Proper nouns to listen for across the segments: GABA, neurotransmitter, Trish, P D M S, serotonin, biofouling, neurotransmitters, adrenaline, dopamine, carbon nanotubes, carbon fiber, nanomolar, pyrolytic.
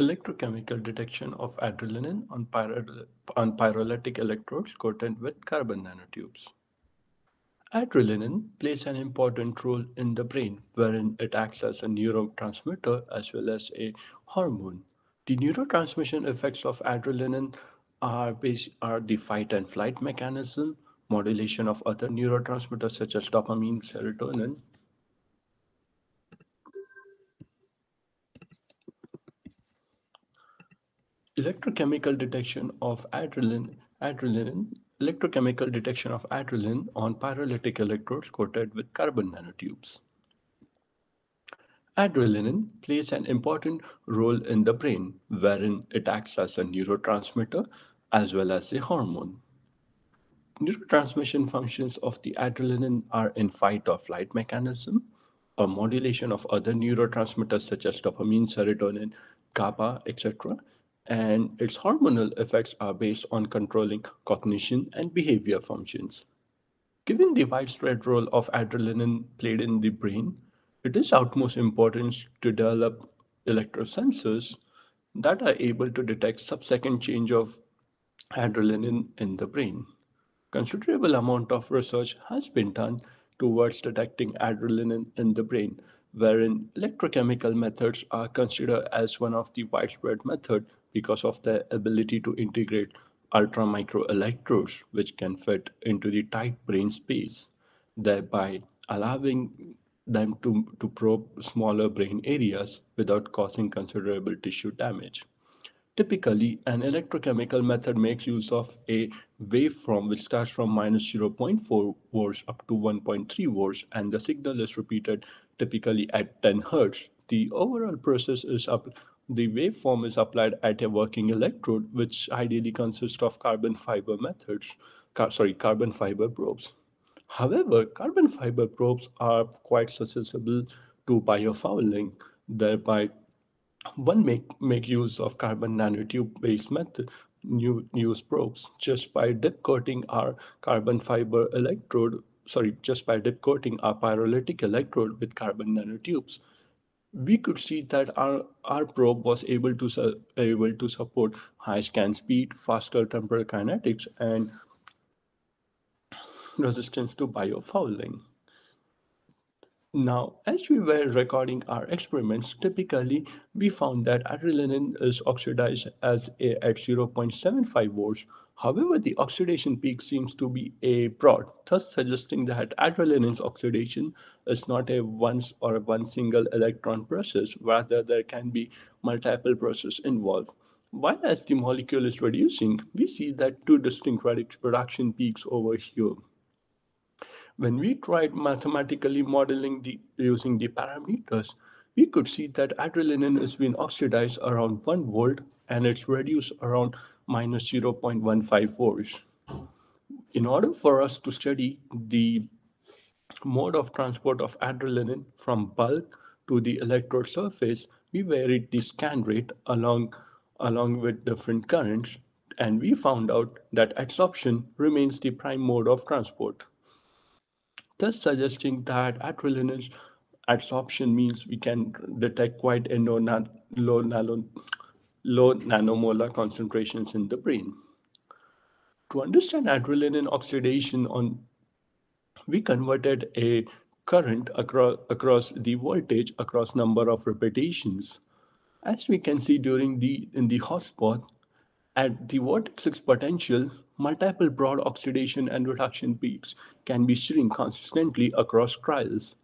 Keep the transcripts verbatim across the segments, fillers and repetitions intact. Electrochemical detection of adrenaline on, pyro on pyrolytic electrodes coated with carbon nanotubes. Adrenaline plays an important role in the brain, wherein it acts as a neurotransmitter as well as a hormone. The neurotransmission effects of adrenaline are, based, are the fight and flight mechanism, modulation of other neurotransmitters such as dopamine, serotonin, Electrochemical detection of adrenaline, adrenaline, electrochemical detection of adrenaline on pyrolytic electrodes coated with carbon nanotubes. Adrenaline plays an important role in the brain, wherein it acts as a neurotransmitter as well as a hormone. Neurotransmission functions of the adrenaline are in fight or flight mechanism, or modulation of other neurotransmitters such as dopamine, serotonin, GABA, et cetera, and its hormonal effects are based on controlling cognition and behavior functions. Given the widespread role of adrenaline played in the brain, it is of utmost importance to develop electrosensors that are able to detect sub-second change of adrenaline in the brain. Considerable amount of research has been done towards detecting adrenaline in the brain, wherein electrochemical methods are considered as one of the widespread methods because of their ability to integrate ultramicro electrodes, which can fit into the tight brain space, thereby allowing them to, to probe smaller brain areas without causing considerable tissue damage. Typically, an electrochemical method makes use of a waveform which starts from minus zero point four volts up to one point three volts, and the signal is repeated typically at ten hertz. The overall process is up, the waveform is applied at a working electrode, which ideally consists of carbon fiber methods, car, sorry, carbon fiber probes. However, carbon fiber probes are quite susceptible to biofouling, thereby one make, make use of carbon nanotube-based method, new, use probes. Just by dip coating our carbon fiber electrode, sorry, just by dip coating our pyrolytic electrode with carbon nanotubes, we could see that our, our probe was able to, su able to support high scan speed, faster temporal kinetics, and resistance to biofouling. Now, as we were recording our experiments, typically we found that adrenaline is oxidized as a, at zero point seven five volts. However, the oxidation peak seems to be a broad, thus suggesting that adrenaline's oxidation is not a once or one single electron process, rather there can be multiple processes involved. While as the molecule is reducing, we see that two distinct reduction peaks over here. When we tried mathematically modeling the using the parameters, we could see that adrenaline is being oxidized around one volt and it's reduced around minus zero point one five volts. In order for us to study the mode of transport of adrenaline from bulk to the electrode surface, we varied the scan rate along, along with different currents, and we found out that adsorption remains the prime mode of transport, thus suggesting that adrenaline adsorption means we can detect quite a low, nan low, nano low nanomolar concentrations in the brain. To understand adrenaline oxidation, on, we converted a current across, across the voltage across number of repetitions. As we can see during the in the hotspot, at the vortex's potential, multiple broad oxidation and reduction peaks can be seen consistently across trials,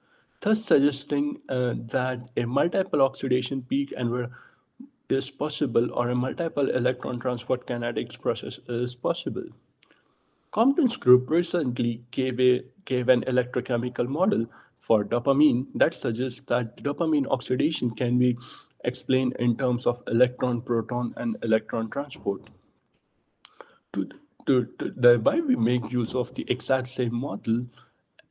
thus suggesting uh, that a multiple oxidation peak and is possible, or a multiple electron transport kinetics process is possible. Compton's group recently gave, a, gave an electrochemical model for dopamine that suggests that dopamine oxidation can be explained in terms of electron, proton, and electron transport. To, To, to, thereby we make use of the exact same model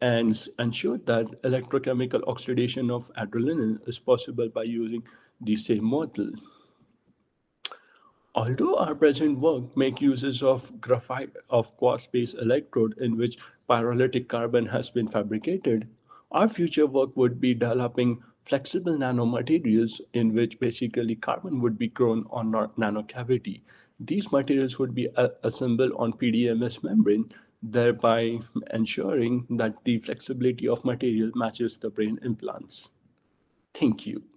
and ensure that electrochemical oxidation of adrenaline is possible by using the same model. Although our present work make uses of graphite of quartz-based electrode in which pyrolytic carbon has been fabricated, our future work would be developing flexible nanomaterials in which basically carbon would be grown on nanocavity. These materials would be uh, assembled on P D M S membrane, thereby ensuring that the flexibility of material matches the brain implants. Thank you.